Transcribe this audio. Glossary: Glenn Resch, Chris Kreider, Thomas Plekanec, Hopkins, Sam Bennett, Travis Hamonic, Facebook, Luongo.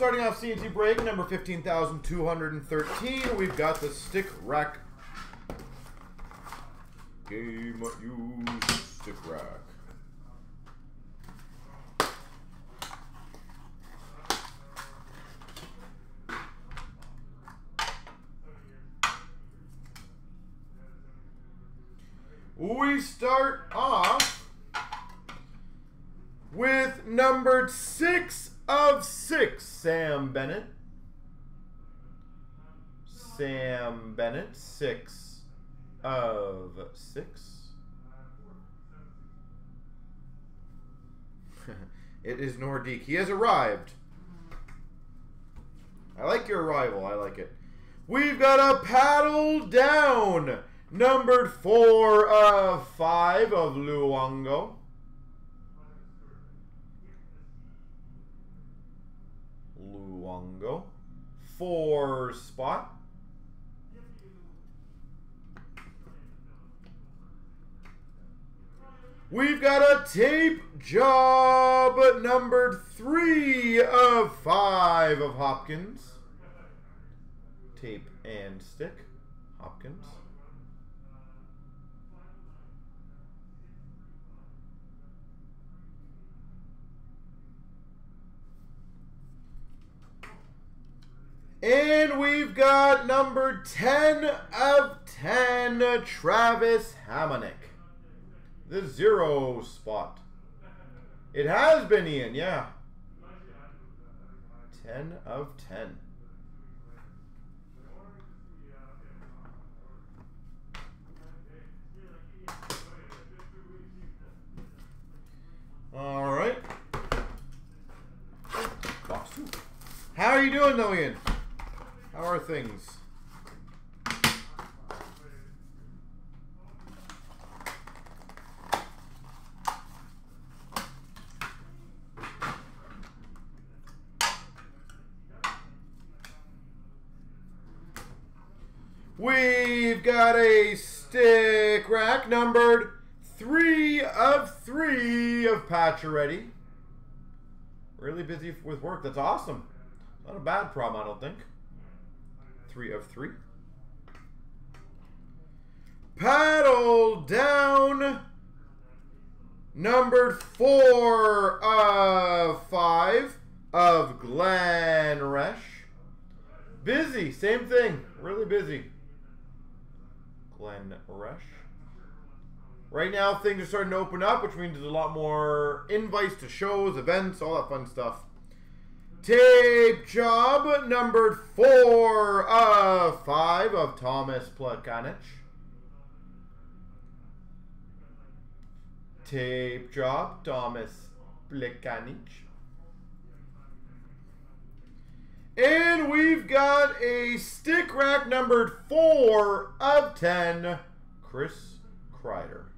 Starting off CNC break number 15,213, we've got the stick rack. Game use stick rack. We start off with numbered 6 of 6, Sam Bennett. Sam Bennett, 6 of 6. It is Nordique. He has arrived. I like your arrival. I like it. We've got a paddle down. Numbered 4 of 5 of Luongo. Luongo. 4 spot. We've got a tape job numbered 3 of 5 of Hopkins. Tape and stick. Hopkins. And we've got number 10 of 10, Travis Hamonic. The 0 spot. It has been, Ian, yeah. 10 of 10. All right. How are you doing, though, Ian? How are things? We've got a stick rack numbered 3 of 3 of Pacioretty. Really busy with work. That's awesome. Not a bad problem, I don't think. 3 of 3. Paddle down. Numbered 4 of 5 of Glenn Resch. Busy, same thing. Really busy. Glenn Resch. Right now things are starting to open up, which means there's a lot more invites to shows, events, all that fun stuff. Tape job numbered 4 of 5 of Thomas Plekanec. Tape job, Thomas Plekanec. And we've got a stick rack numbered 4 of 10, Chris Kreider.